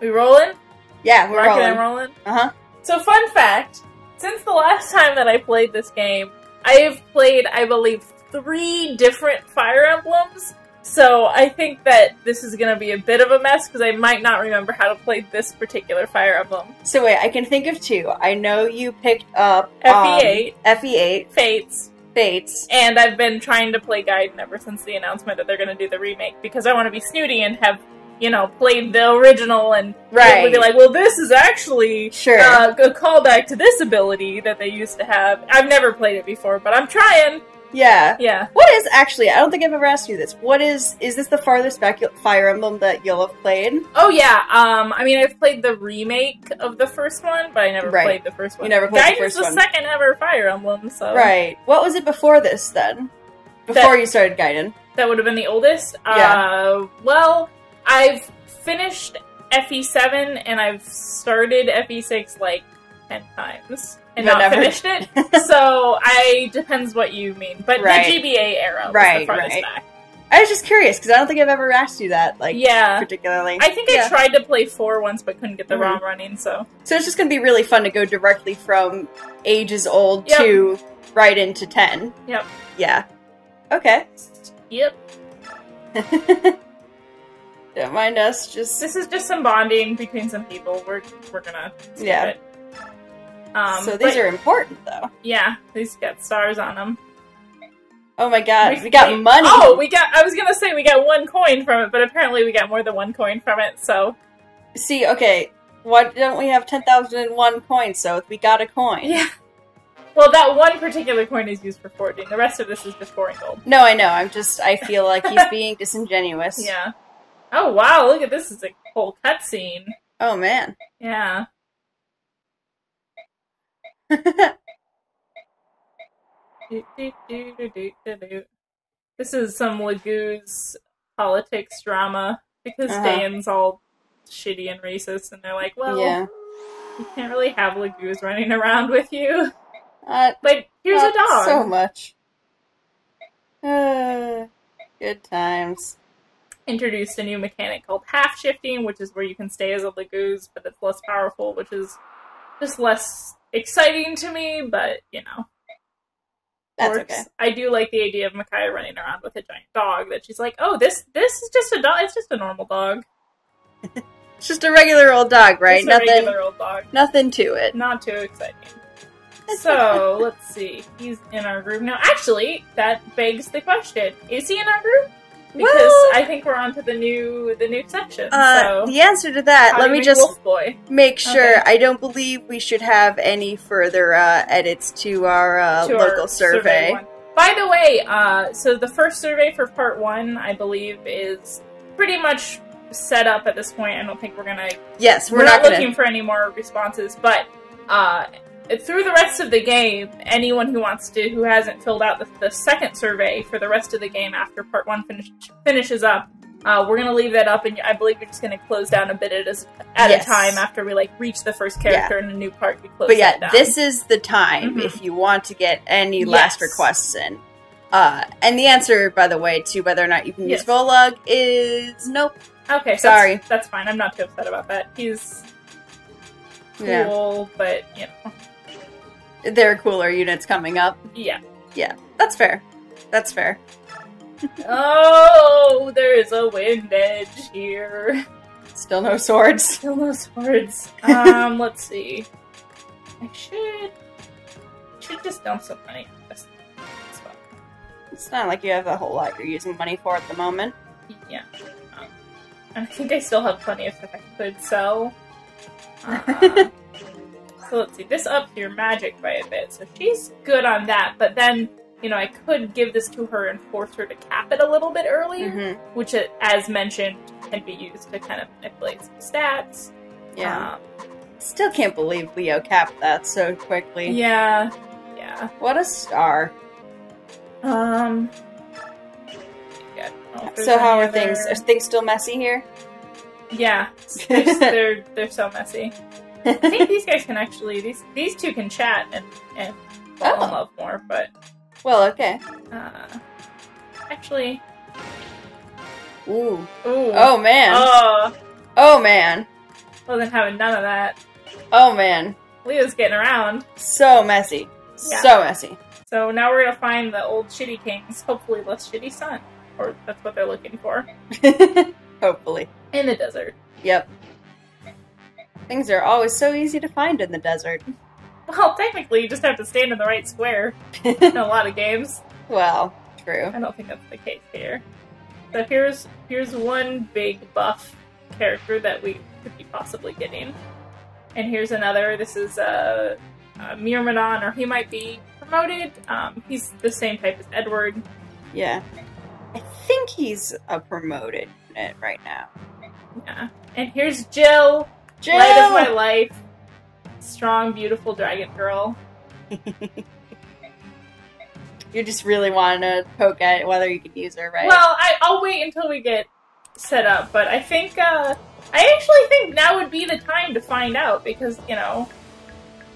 We rolling? Yeah, we're rolling. I'm rolling. Uh-huh. So fun fact, since the last time that I played this game, I have played, I believe, 3 different Fire Emblems. So I think that this is going to be a bit of a mess because I might not remember how to play this particular Fire Emblem. So wait, I can think of 2. I know you picked up FE8. FE8. Fates. Fates. And I've been trying to play Gaiden ever since the announcement that they're going to do the remake because I want to be snooty and have, you know, played the original and right. be like, well, this is actually sure. A callback to this ability that they used to have. I've never played it before, but I'm trying. Yeah. Yeah. What is, actually, I don't think I've ever asked you this. What is this the farthest back Fire Emblem that you'll have played? Oh, yeah. I mean, I've played the remake of the first one, but I never right. played the first one. You never played Gaiden's the first one. Gaiden's the second ever Fire Emblem, so. Right. What was it before this, then? Before you started Gaiden? That would have been the oldest? Yeah. Well, I've finished FE7, and I've started FE6, like, 10 times. And but not finished it, so I depends what you mean. But right. the GBA era was right, the farthest right. back. I was just curious, because I don't think I've ever asked you that, like, yeah. particularly. I think yeah. I tried to play 4 once, but couldn't get the ROM running, so. So it's just going to be really fun to go directly from ages old yep. to right into 10. Yep. Yeah. Okay. Yep. Don't mind us, just... This is just some bonding between some people. We're gonna skip yeah. it. So these are important, though. Yeah, these got stars on them. Oh my god, we got money! Oh, we got, I was gonna say we got 1 coin from it, but apparently we got more than 1 coin from it, so... See, okay, why don't we have 10,001 coins, so we got a coin? Yeah. Well, that one particular coin is used for forging, the rest of this is just boring gold. No, I know, I'm just, I feel like he's being disingenuous. Yeah. Oh wow, look at this, it's a whole cutscene. Oh man. Yeah. This is some Laguz politics drama because Dane's all shitty and racist, and they're like, well, yeah. you can't really have Laguz running around with you. Like, here's a dog. So much. Good times. Introduced a new mechanic called half shifting, which is where you can stay as a Laguz, but it's less powerful, which is just less exciting to me, but, you know. That's okay. I do like the idea of Micaiah running around with a giant dog that she's like, oh, this is just a dog. It's just a normal dog. It's just a regular old dog, right? Just nothing, a regular old dog. Nothing to it. Not too exciting. So, let's see. He's in our group now. Actually, that begs the question. Is he in our group? Because well, I think we're on to the new section. So the answer to that, let me just make sure. Okay. I don't believe we should have any further edits to our local survey. By the way, so the first survey for part 1, I believe, is pretty much set up at this point. I don't think we're gonna. Yes, we're not looking for any more responses, but. Through the rest of the game, anyone who wants to, who hasn't filled out the second survey for the rest of the game after part 1 finishes up, we're going to leave that up, and I believe you're just going to close down a bit at yes. a time after we, like, reach the first character yeah. in a new part. We close but yeah, down. This is the time if you want to get any yes. last requests in. And the answer, by the way, to whether or not you can yes. use Volug is nope. Okay, sorry. That's fine. I'm not too upset about that. He's cool, yeah. but, you know. There are cooler units coming up. Yeah. Yeah. That's fair. That's fair. Oh, there is a wind edge here. Still no swords. Still no swords. Let's see. I should just dump some money. It's not like you have a whole lot you're using money for at the moment. Yeah. I think I still have plenty of stuff I could sell. So let's see, this upped your magic by a bit, so she's good on that, but then, you know, I could give this to her and force her to cap it a little bit earlier, which, as mentioned, can be used to kind of manipulate some stats. Yeah. Still can't believe Leo capped that so quickly. Yeah. Yeah. What a star. Yeah, so how are things? Are things still messy here? Yeah. They're so messy. I think these guys can actually, these two can chat and fall in love more, but... Well, okay. Actually... Ooh. Ooh. Oh, man. Oh. Oh, man. Wasn't having none of that. Oh man. Leo's getting around. So messy. Yeah. So messy. So now we're gonna find the old shitty king's hopefully less shitty son. Or that's what they're looking for. Hopefully. In the desert. Yep. Things are always so easy to find in the desert. Well, technically you just have to stand in the right square in a lot of games. Well, true. I don't think that's the case here. So here's one big buff character that we could be possibly getting. And here's another. This is Myrmidon, or he might be promoted. He's the same type as Edward. Yeah. I think he's a promoted unit right now. Yeah. And here's Jill. Jill! Light of my life. Strong, beautiful dragon girl. You just really want to poke at whether you can use her, right? Well, I'll wait until we get set up, but I think, I actually think now would be the time to find out, because, you know,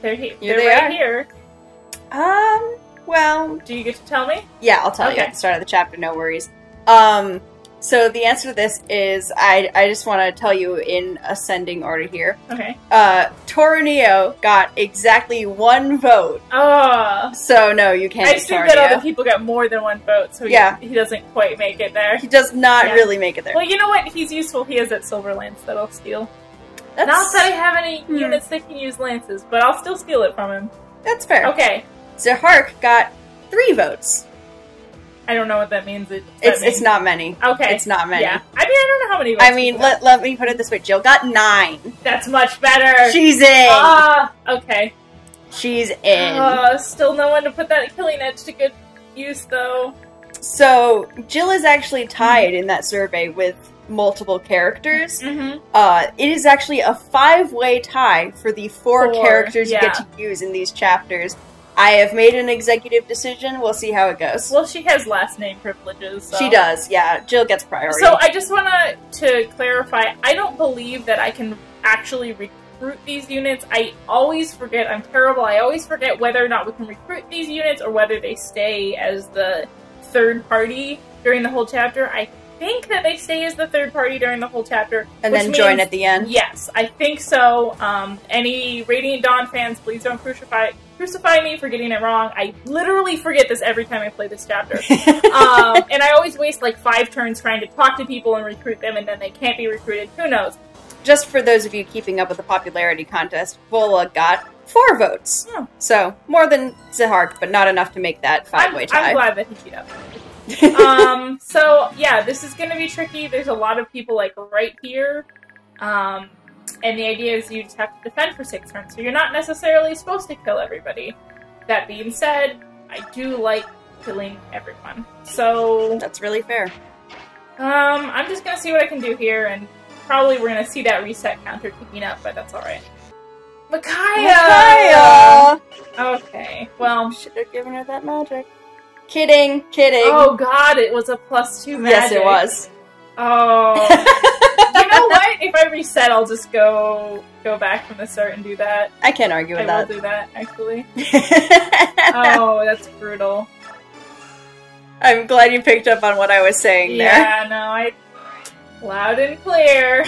they're right here. Well... Do you get to tell me? Yeah, I'll tell you at the start of the chapter, no worries. So the answer to this is, I just want to tell you in ascending order here. Okay. Tauroneo got exactly one vote. Oh. So no, you can't. I assume that other people got more than one vote, so yeah. he doesn't quite make it there. He does not really make it there. Well, you know what? He's useful. He has that silver lance that I'll steal. That's... Not that I have any units that can use lances, but I'll still steal it from him. That's fair. Okay. Zahark got 3 votes. I don't know what that means. It's not many. Okay. It's not many. Yeah. I mean, I don't know how many votes. I mean, let me put it this way. Jill got 9. That's much better. She's in. Okay. She's in. Still no one to put that killing edge to good use, though. So, Jill is actually tied in that survey with multiple characters. Mm-hmm. It is actually a 5-way tie for the 4 characters you get to use in these chapters. I have made an executive decision. We'll see how it goes. Well, she has last name privileges. So. She does, yeah. Jill gets priority. So I just want to clarify, I don't believe that I can actually recruit these units. I always forget. I'm terrible. I always forget whether or not we can recruit these units or whether they stay as the third party during the whole chapter. I think that they stay as the third party during the whole chapter. And then join at the end? Yes, I think so. Any Radiant Dawn fans, please don't crucify me for getting it wrong. I literally forget this every time I play this chapter. And I always waste like 5 turns trying to talk to people and recruit them, and then they can't be recruited. Who knows? Just for those of you keeping up with the popularity contest, Vola got 4 votes. Oh. So, more than Zahark, but not enough to make that 5-way tie. I'm glad that he beat up. So yeah, this is gonna be tricky. There's a lot of people like right here, and the idea is you just have to defend for 6 turns, so you're not necessarily supposed to kill everybody. That being said, I do like killing everyone, so... That's really fair. I'm just gonna see what I can do here, and probably we're gonna see that reset counter kicking up, but that's alright. Micaiah! Okay, well... Should have given her that magic. Kidding, kidding. Oh god, it was a +2 magic. Yes, it was. Oh. You know what? If I reset, I'll just go back from the start and do that. I can't argue with that. I will do that, actually. Oh, that's brutal. I'm glad you picked up on what I was saying there. Yeah, no, loud and clear.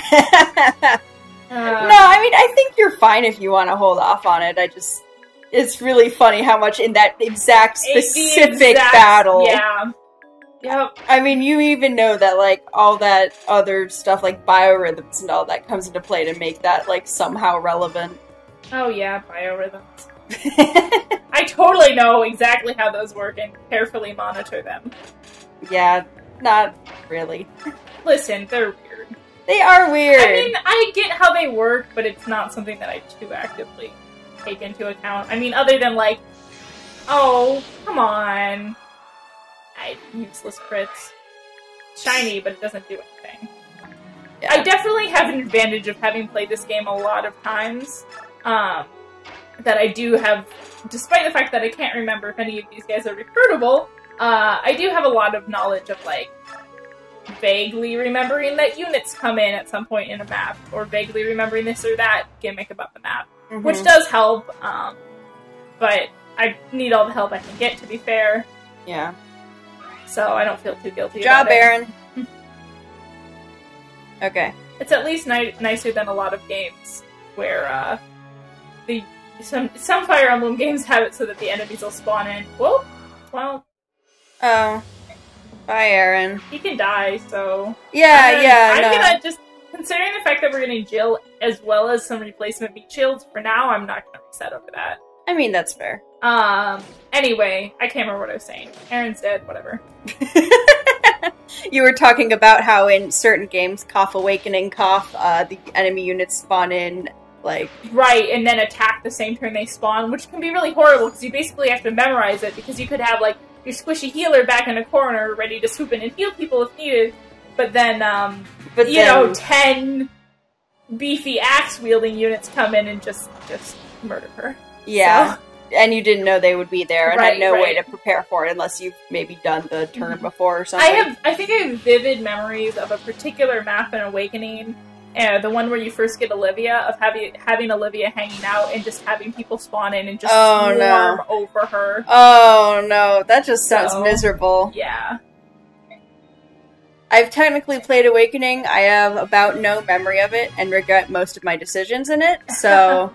No, I mean, I think you're fine if you want to hold off on it. It's really funny how much in that exact specific battle. Yeah. Yep. I mean, you even know that, like, all that other stuff, like biorhythms and all that comes into play to make that, like, somehow relevant. Oh, yeah, biorhythms. I totally know exactly how those work and carefully monitor them. Yeah, not really. Listen, they're weird. They are weird. I mean, I get how they work, but it's not something that I do actively take into account. I mean, other than like, oh, come on. Useless crits. Shiny, but it doesn't do anything. Yeah. I definitely have an advantage of having played this game a lot of times, that I do have, despite the fact that I can't remember if any of these guys are recruitable, I do have a lot of knowledge of, like, vaguely remembering that units come in at some point in a map, or vaguely remembering this or that gimmick about the map. Mm-hmm. Which does help, but I need all the help I can get, to be fair. Yeah. So I don't feel too guilty about it. Good job, Aaron. Okay. It's at least nicer than a lot of games where some Fire Emblem games have it so that the enemies will spawn in. Whoa! Well. Oh. Bye, Aaron. He can die, so... I'm gonna just... Considering the fact that we're getting Jill as well as some replacement meat shields, for now I'm not gonna be upset over that. I mean, that's fair. Anyway, I can't remember what I was saying. Aaron's dead, whatever. You were talking about how in certain games, cough, awakening, cough, the enemy units spawn in, like... Right, and then attack the same turn they spawn, which can be really horrible, because you basically have to memorize it, because you could have, like, your squishy healer back in a corner, ready to swoop in and heal people if needed, but then, you know, 10 beefy axe-wielding units come in and just murder her. Yeah, so. And you didn't know they would be there, and had no way to prepare for it unless you've maybe done the turn before or something. I think I have vivid memories of a particular map in Awakening, the one where you first get Olivia, of having Olivia hanging out and just having people spawn in and just swarm over her. Oh no, that just sounds miserable. Yeah. I've technically played Awakening, I have about no memory of it, and regret most of my decisions in it, so...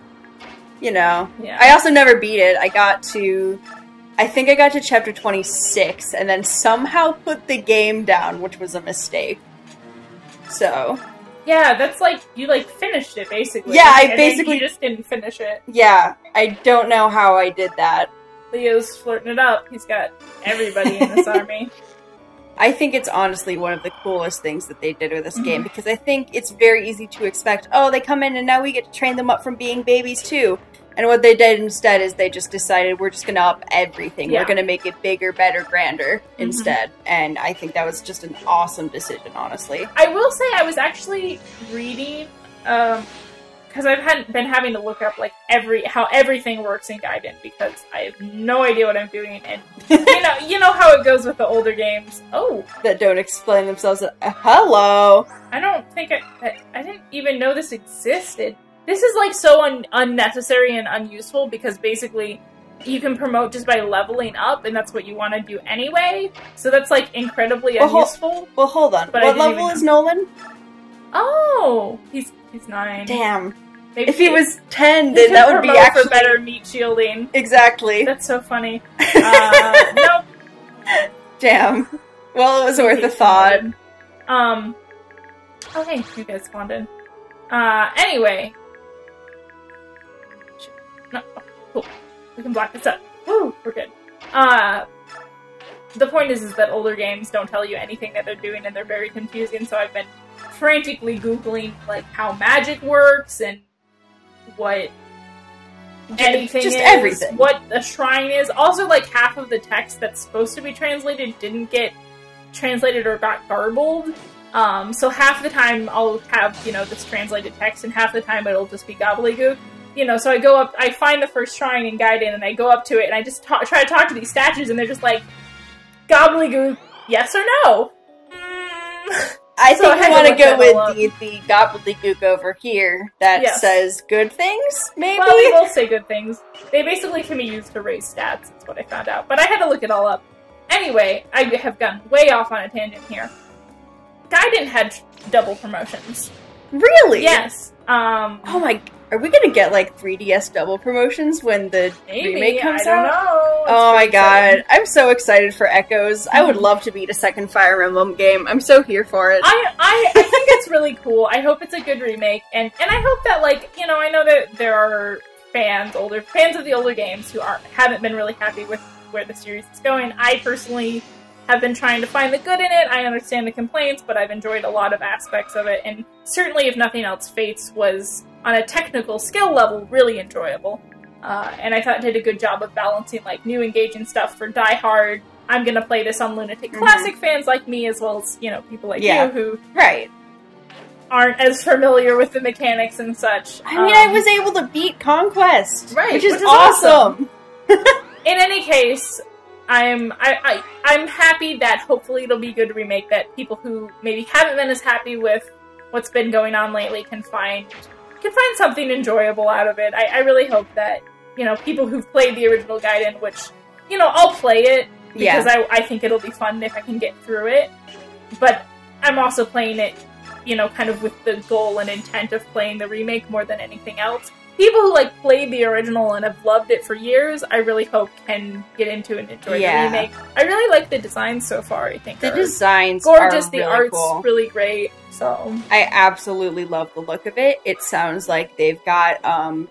You know. Yeah. I also never beat it. I think I got to chapter 26 and then somehow put the game down, which was a mistake. So. Yeah, that's like, you like finished it basically. Yeah, I basically just didn't finish it. Yeah, I don't know how I did that. Leo's flirting it up. He's got everybody in this army. I think it's honestly one of the coolest things that they did with this game, because I think it's very easy to expect, oh, they come in and now we get to train them up from being babies too. And what they did instead is they just decided we're just going to up everything. Yeah. We're going to make it bigger, better, grander instead. And I think that was just an awesome decision, honestly. I will say I was actually reading, because I've been having to look up like how everything works in Gaiden, because I have no idea what I'm doing, and you know how it goes with the older games. Oh, that don't explain themselves. Hello. I don't think I didn't even know this existed. This is like so unnecessary and unuseful, because basically you can promote just by leveling up, and that's what you want to do anyway. So that's like incredibly unuseful. Well, hold on. But what level is Nolan? Oh, he's 9. Damn. Maybe if he was 10, then that would be actually... for better meat shielding. Exactly. That's so funny. Nope. Damn. Well, it was worth a thought. Okay, you guys spawned in. Anyway. No, cool. We can block this up. Woo, we're good. The point is that older games don't tell you anything that they're doing, and they're very confusing, so I've been frantically googling, like, how magic works, and what anything is, everything. What a shrine is. Also, like, half of the text that's supposed to be translated didn't get translated or got garbled, so half the time I'll have, you know, this translated text, and half the time it'll just be gobbledygook. You know, so I go up, I find the first shrine in Gaiden, and I go up to it, and I just try to talk to these statues, and they're just like, gobbledygook, yes or no? I think I want to go with the gobbledygook over here that says good things, maybe? Well, they will say good things. They basically can be used to raise stats, that's what I found out. But I had to look it all up. Anyway, I have gotten way off on a tangent here. Gaiden had double promotions. Really? Yes. Oh my... Are we gonna get, like, 3DS double promotions when the remake comes out? I don't know. Oh my god. I'm so excited for Echoes. I would love to beat a second Fire Emblem game. I'm so here for it. I think it's really cool. I hope it's a good remake. And I hope that, like, you know, I know that there are fans of the older games who haven't been really happy with where the series is going. I personally have been trying to find the good in it. I understand the complaints, but I've enjoyed a lot of aspects of it. And certainly, if nothing else, Fates was... on a technical skill level, really enjoyable. And I thought it did a good job of balancing, like, new engaging stuff for diehard, I'm gonna play this on Lunatic Classic fans like me, as well as, you know, people like you who aren't as familiar with the mechanics and such. I mean, I was able to beat Conquest, which is awesome! In any case, I'm happy that hopefully it'll be a good remake that people who maybe haven't been as happy with what's been going on lately can find something enjoyable out of it. I really hope that, you know, people who've played the original Gaiden, which, you know, I'll play it because I think it'll be fun if I can get through it, but I'm also playing it, you know, kind of with the goal and intent of playing the remake more than anything else. People who, like, played the original and have loved it for years, I really hope can get into and enjoy the remake. I really like the designs so far, I think. The designs gorgeous, are really the art's cool. really great, so... I absolutely love the look of it. It sounds like they've got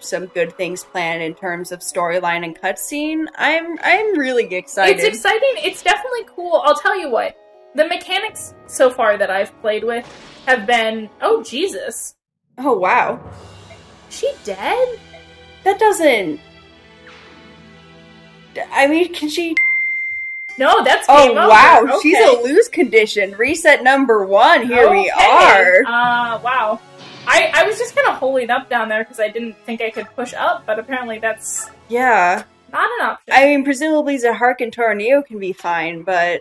some good things planned in terms of storyline and cutscene. I'm really excited. It's exciting. It's definitely cool. I'll tell you what. The mechanics so far that I've played with have been... Oh, Jesus. Oh, wow. She dead? That doesn't... I mean, can she... No, that's game over. Oh, wow. Okay. She's a lose condition. Reset number one. Here we are. Wow. I was just kind of holding up down there because I didn't think I could push up, but apparently that's... Yeah. Not an option. I mean, presumably Zahark and Tauroneo can be fine, but...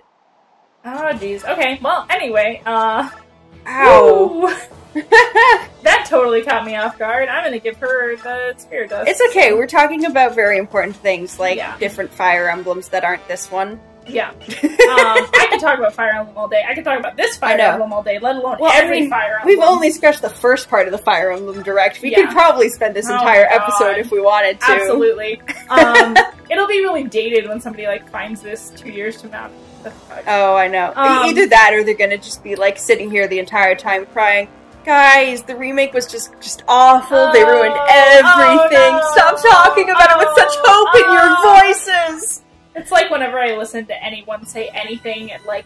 Oh, jeez. Okay. Well, anyway, Ow. That totally caught me off guard. I'm gonna give her the spirit dust. It's okay, we're talking about very important things, like different Fire Emblems that aren't this one. Yeah. I could talk about Fire Emblem all day. I could talk about this Fire Emblem all day, let alone every Fire Emblem. We've only scratched the first part of the Fire Emblem Direct. We could probably spend this entire episode if we wanted to. Absolutely. It'll be really dated when somebody, like, finds this 2 years from now. Oh, I know. Either that or they're gonna just be, like, sitting here the entire time crying, guys, the remake was just awful, they ruined everything, stop talking about it with such hope in your voices! It's like whenever I listen to anyone say anything at, like,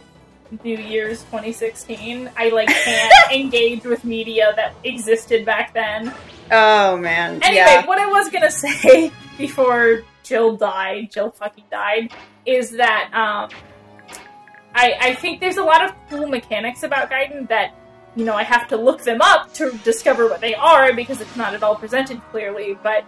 New Year's 2016, I, like, can't engage with media that existed back then. Oh, man. Anyway, what I was gonna say before Jill fucking died, is that, I think there's a lot of cool mechanics about Gaiden that, you know, I have to look them up to discover what they are because it's not at all presented clearly, but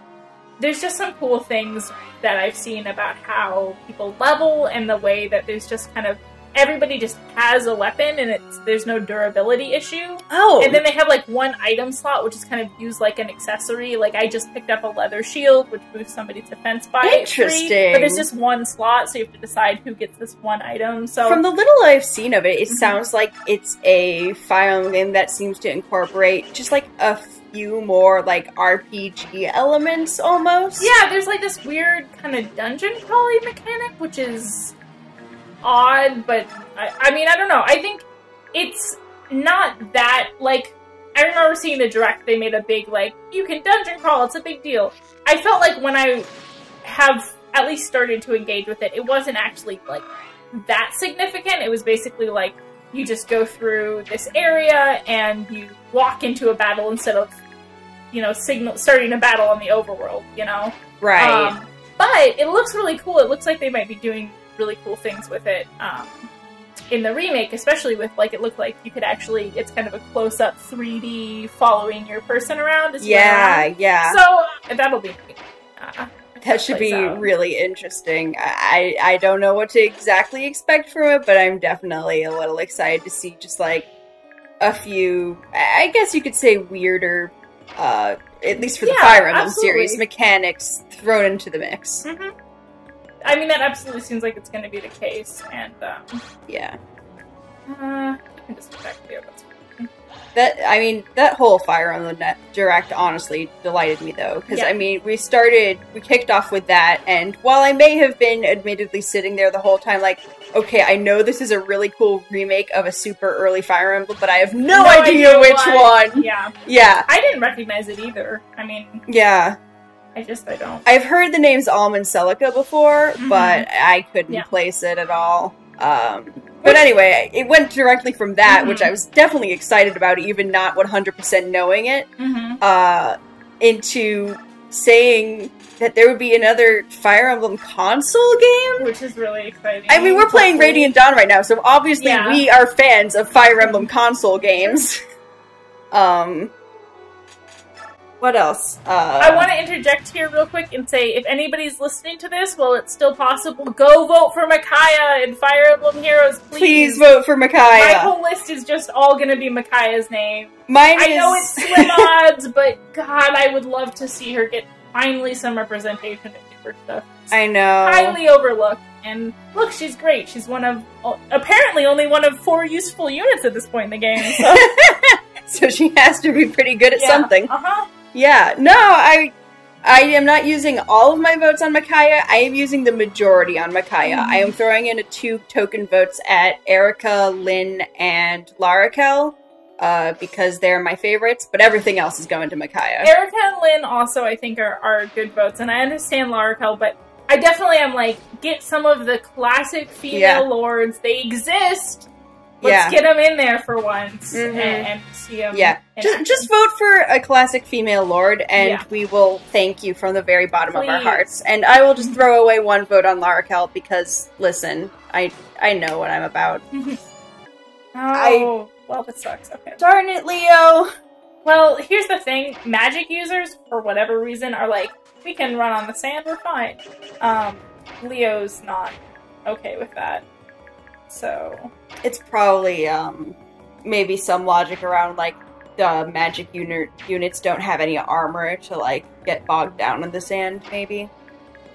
there's just some cool things that I've seen about how people level and the way that there's just kind of, everybody just has a weapon and there's no durability issue. Oh! And then they have, like, one item slot which is kind of used like an accessory. Like, I just picked up a leather shield which boosts somebody's defense by 3. Interesting! But there's just one slot, so you have to decide who gets this one item, so... From the little I've seen of it, it sounds like it's a Fire Emblem that seems to incorporate just, like, a few more, like, RPG elements, almost. Yeah, there's, like, this weird kind of dungeon crawling mechanic, which is... odd, but I mean, I don't know. I think it's not that, like, I remember seeing the Direct, they made a big, like, you can dungeon crawl, it's a big deal. I felt like when I have at least started to engage with it, it wasn't actually, like, that significant. It was basically, like, you just go through this area and you walk into a battle instead of, you know, starting a battle on the overworld, you know? Right. But it looks really cool. It looks like they might be doing really cool things with it in the remake, especially with, like, it looked like you could actually, it's kind of a close-up 3D following your person around. Yeah. So, that'll be... that should be really interesting. I don't know what to exactly expect from it, but I'm definitely a little excited to see just, like, a few, I guess you could say weirder, at least for the Fire Emblem series, mechanics thrown into the mix. Mm-hmm. I mean, that absolutely seems like it's going to be the case, and, yeah. I can just get back there, that's fine. I mean, that whole Fire Emblem Direct honestly delighted me, though, because, I mean, we kicked off with that, and while I may have been admittedly sitting there the whole time, like, okay, I know this is a really cool remake of a super early Fire Emblem, but I have no idea which one! Yeah. Yeah. I didn't recognize it either, I mean... Yeah. I don't. I've heard the names Alm and Celica before, but I couldn't place it at all. But anyway, it went directly from that, which I was definitely excited about, even not 100% knowing it, into saying that there would be another Fire Emblem console game? Which is really exciting. I mean, we're playing Radiant Dawn right now, so obviously we are fans of Fire Emblem console games. What else? I want to interject here real quick and say, if anybody's listening to this, while it's still possible, go vote for Micaiah in Fire Emblem Heroes, please. Please vote for Micaiah. My whole list is just all going to be Micaiah's name. I know it's slim odds, but God, I would love to see her get finally some representation in her stuff. It's I know. Highly overlooked. And look, she's great. She's apparently only one of 4 useful units at this point in the game. So. so she has to be pretty good at something. Yeah, no, I am not using all of my votes on Micaiah. I am using the majority on Micaiah. I am throwing in a 2 token votes at Erica, Lynn, and Larakel, because they're my favorites, but everything else is going to Micaiah. Erica and Lynn also, I think, are good votes, and I understand Larakel, but I definitely am like, get some of the classic female lords. They exist. Let's get them in there for once and see them. Yeah, just vote for a classic female lord, and we will thank you from the very bottom of our hearts. And I will just throw away 1 vote on Larakel because, listen, I know what I'm about. Well, that sucks. Okay. Darn it, Leo. Well, here's the thing: magic users, for whatever reason, are like, we can run on the sand, we're fine. Leo's not okay with that. So it's probably maybe some logic around like the magic units don't have any armor to like get bogged down in the sand, maybe.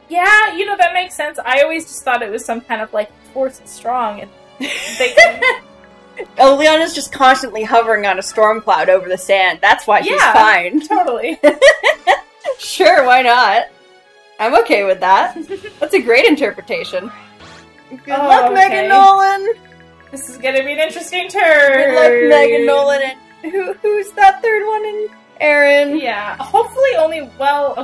Yeah, you know, that makes sense. I always just thought it was some kind of like force is strong and they can... Oleana's just constantly hovering on a storm cloud over the sand. That's why she's fine. Totally. Sure, why not? I'm okay with that. That's a great interpretation. Good luck, Meg and Nolan! This is gonna be an interesting turn! Good luck, Meg and Nolan, and who's that third one in? Aaron. Yeah, hopefully only, well,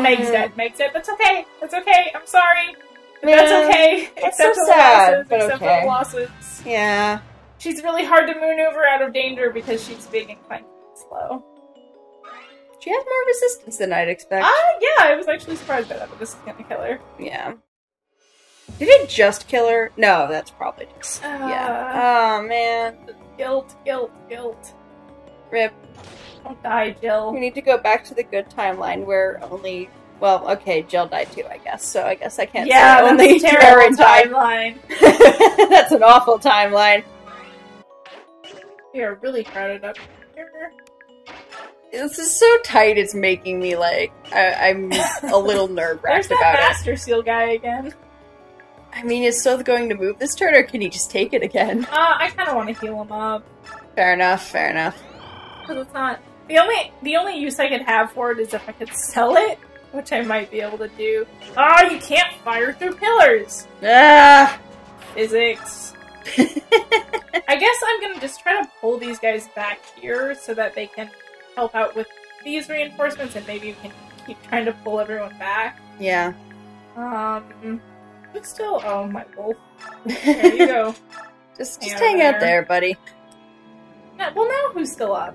Meg's dead. Meg's dead. That's okay. That's okay. I'm sorry. That's okay. That's except so for sad, losses. But except for the losses. Yeah. She's really hard to maneuver out of danger because she's big and quite slow. She has more resistance than I'd expect. Yeah, I was actually surprised by that, but this is gonna kill her. Yeah. Did it just kill her? No, that's probably just... yeah. Oh, man. Guilt. Rip. Don't die, Jill. We need to go back to the good timeline where only... Well, okay, Jill died too, I guess. So I guess I can't say only Aaron died. Timeline. That's an awful timeline. We are really crowded up here. This is so tight, it's making me, like... I'm a little nerve-wracked about it. There's that Master Seal guy again. I mean, is Sothe going to move this turn, or can he just take it again? I kind of want to heal him up. Fair enough. Because it's not... The only use I could have for it is if I could sell it, which I might be able to do. Ah, you can't fire through pillars! Ah! Physics. I guess I'm going to just try to pull these guys back here so that they can help out with these reinforcements, and maybe we can keep trying to pull everyone back. Yeah. Still, oh my wolf. There you go. just hang out there, buddy. Yeah, well, now who's still up?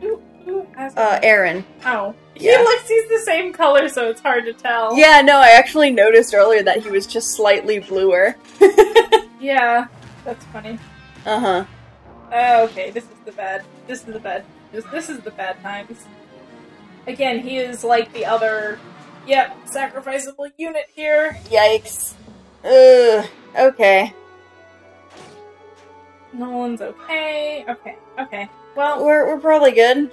Who has Aaron. Oh, yeah. He's the same color, so it's hard to tell. Yeah, no, I actually noticed earlier that he was just slightly bluer. Yeah, that's funny. Okay, this is the bad times. Again, he is like the other. Yep, sacrificeable unit here. Yikes. Ugh, okay. Nolan's okay. Okay. Well, we're probably good.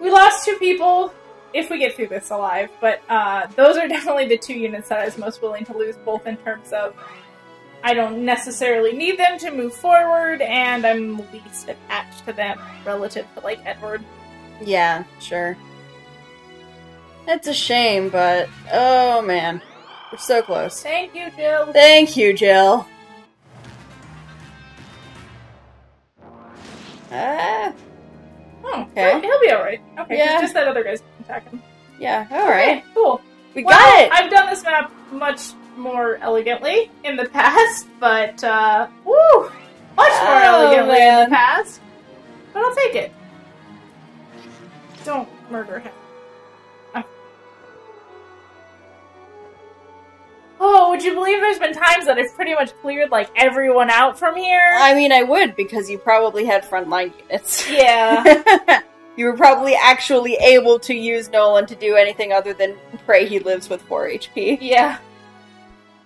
We lost 2 people if we get through this alive, but those are definitely the 2 units that I was most willing to lose, both in terms of I don't necessarily need them to move forward, and I'm least attached to them relative to, like, Edward. Yeah, sure. That's a shame, but, oh man, we're so close. Thank you, Jill. Ah. Oh, okay. He'll be alright. Okay, just that other guy's attacking him. Yeah, alright. Okay, cool. We got it! I've done this map much more elegantly in the past, but, in the past. But I'll take it. Don't murder him. Oh, would you believe there's been times that I've pretty much cleared, like, everyone out from here? I mean, I would, because you probably had frontline units. Yeah. You were probably actually able to use Nolan to do anything other than pray he lives with 4 HP. Yeah.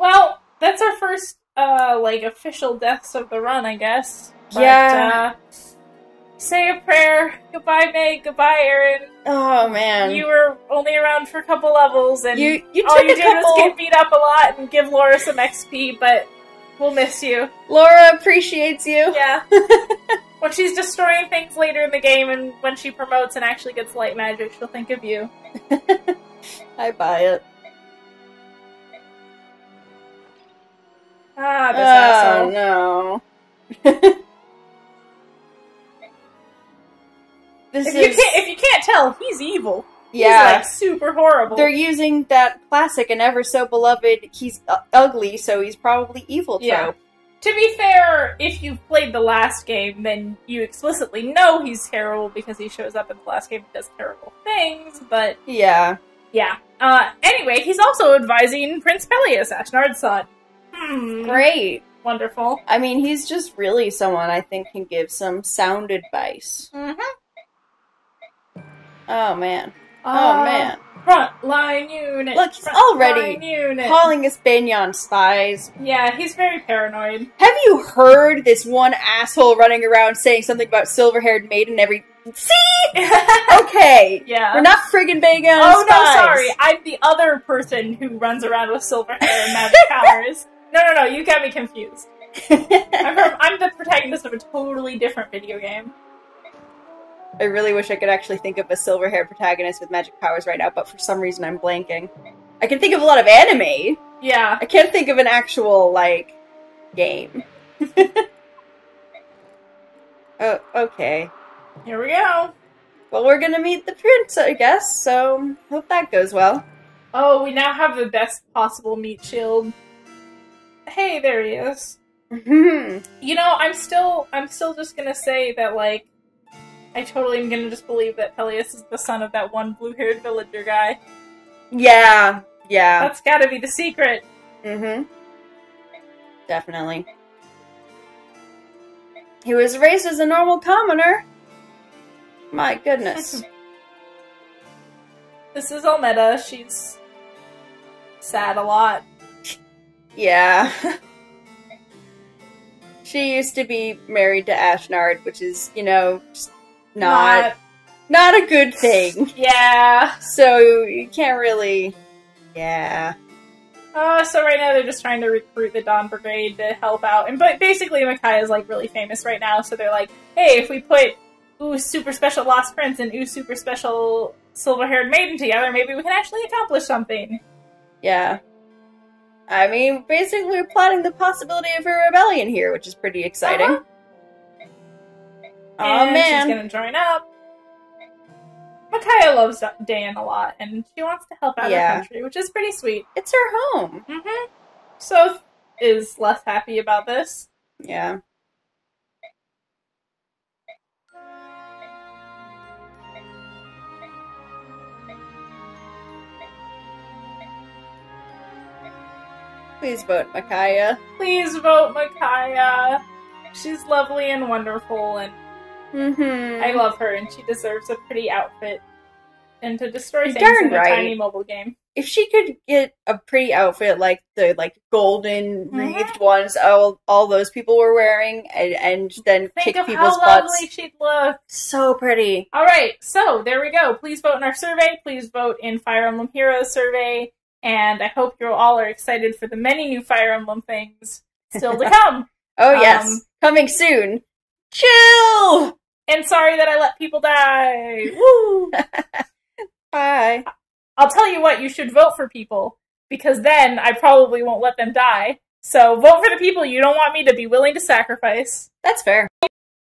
Well, that's our first, like, official deaths of the run, I guess. But, yeah. Say a prayer. Goodbye, Meg. Goodbye, Aaron. Oh, man. You were only around for a couple levels, and you all you did was get beat up a lot and give Laura some XP, but We'll miss you. Laura appreciates you. Yeah. When she's destroying things later in the game and when she promotes and actually gets light magic, she'll think of you. I buy it. Ah, this asshole. No. If you can't tell, he's evil. Yeah. He's, like, super horrible. They're using that classic and ever so beloved, he's ugly, so he's probably evil trope. Yeah. To be fair, if you've played the last game, then you explicitly know he's terrible because he shows up in the last game and does terrible things, but... Yeah. Yeah. Anyway, he's also advising Prince Pelleas, Ashnard's son. Hmm. Great. Wonderful. I mean, he's just really someone I think can give some sound advice. Mm-hmm. Oh, man. Oh, man. Frontline unit. Look, he's already calling us Begnion spies. Yeah, he's very paranoid. Have you heard this one asshole running around saying something about silver-haired maiden every... See? Okay. Yeah. We're not friggin' Begnion spies. Oh, no, sorry. I'm the other person who runs around with silver hair and magic powers. No, no, no. You got me confused. I'm the protagonist of a totally different video game. I really wish I could actually think of a silver-haired protagonist with magic powers right now, but for some reason I'm blanking. I can think of a lot of anime. Yeah. I can't think of an actual, like, game. Oh, okay. Here we go. Well, we're gonna meet the prince, I guess, so hope that goes well. Oh, we now have the best possible meat shield. Hey, there he is. You know, I'm still just gonna say that, like, I totally am gonna just believe that Pelleas is the son of that one blue-haired villager guy. Yeah, yeah. That's gotta be the secret. Mm-hmm. Definitely. He was raised as a normal commoner. My goodness. This is Alnetta. She's sad a lot. Yeah. She used to be married to Ashnard, which is, you know, just not a good thing. Yeah. So you can't really... Yeah. So right now they're just trying to recruit the Dawn Brigade to help out. And but basically Micaiah is, like, really famous right now, so they're like, hey, if we put ooh super special Lost Prince and ooh super special Silver-Haired Maiden together, maybe we can actually accomplish something. Yeah. I mean, basically we're plotting the possibility of a rebellion here, which is pretty exciting. Uh-huh. And oh, man. She's gonna join up. Micaiah loves Dan a lot, and she wants to help out her country, which is pretty sweet. It's her home. Mm-hmm. Sothe is less happy about this. Yeah. Please vote Micaiah. Please vote Micaiah. She's lovely and wonderful, and I love her, and she deserves a pretty outfit. And to destroy things in a tiny mobile game. If she could get a pretty outfit like the golden wreathed ones all those people were wearing, and then kick people's butts. Think of how lovely she'd look. So pretty. Alright, so there we go. Please vote in our survey. Please vote in Fire Emblem Heroes survey. And I hope you all are excited for the many new Fire Emblem things still to come. Oh, yes. Coming soon. Chill! And sorry that I let people die. Woo! Bye. I'll tell you what, you should vote for people, because then I probably won't let them die. So vote for the people you don't want me to be willing to sacrifice. That's fair.